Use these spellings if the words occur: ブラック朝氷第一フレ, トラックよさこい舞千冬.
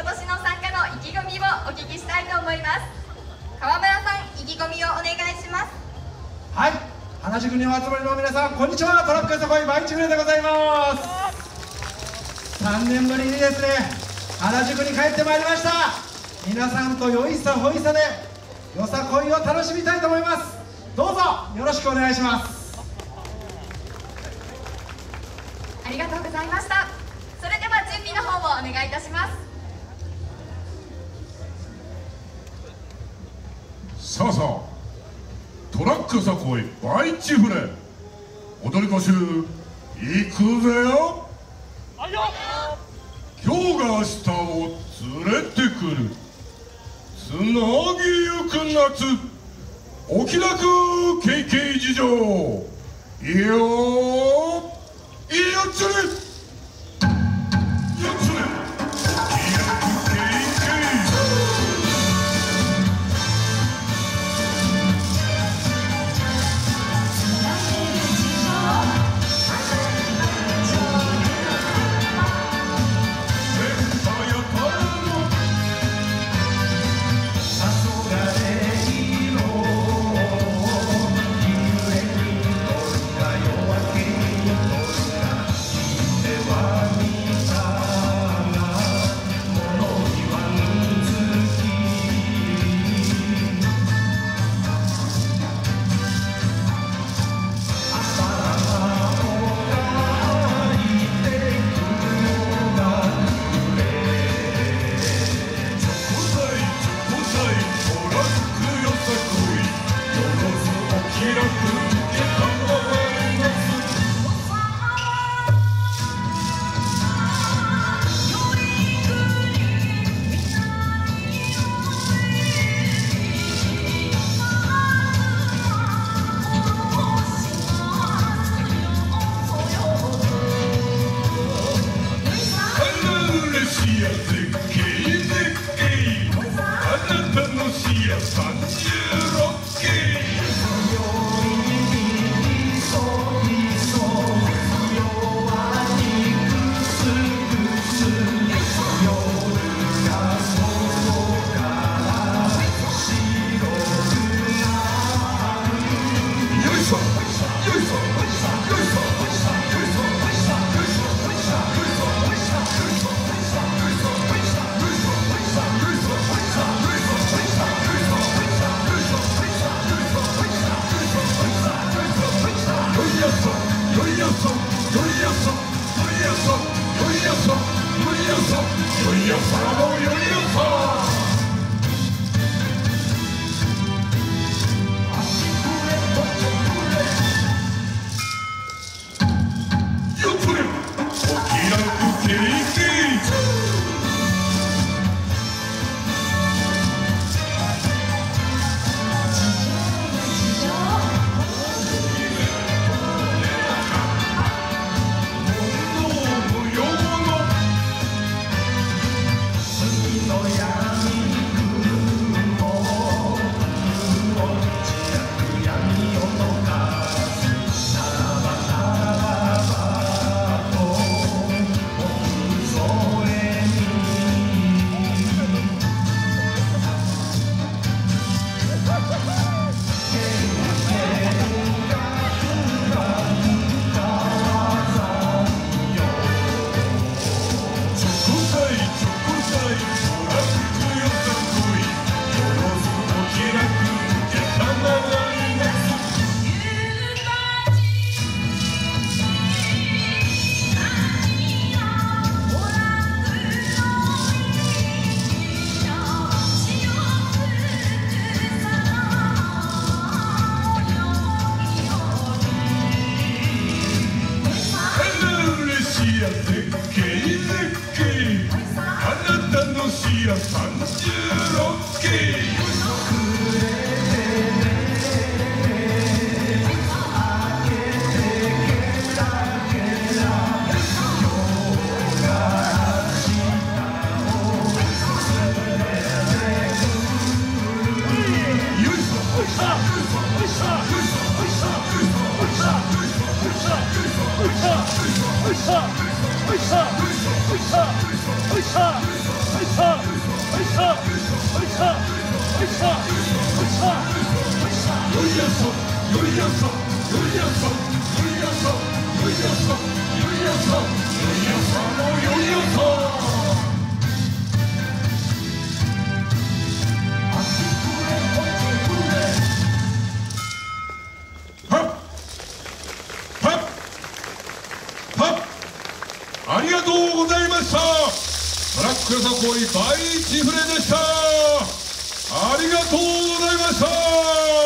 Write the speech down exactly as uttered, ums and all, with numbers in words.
今年の参加の意気込みをお聞きしたいと思います。川村さん、意気込みをお願いします。はい、原宿にお集まりの皆さん、こんにちは。トラックよさこい舞千冬でございます。さんねんぶりにですね、原宿に帰ってまいりました。皆さんとよいさほいさでよさこいを楽しみたいと思います。どうぞよろしくお願いします。ありがとうございました。それでは準備の方をお願いいたします。さあさあ、トラックよさこい舞千冬、踊り子衆いくぜよ。今日が明日を連れてくる、つなぎゆく夏、お気楽ケイケイ事情、いいよいいよっちゅる。Who's up? Who's up? ありがとうございました。ブラック朝氷第一フレでした。ありがとうございました。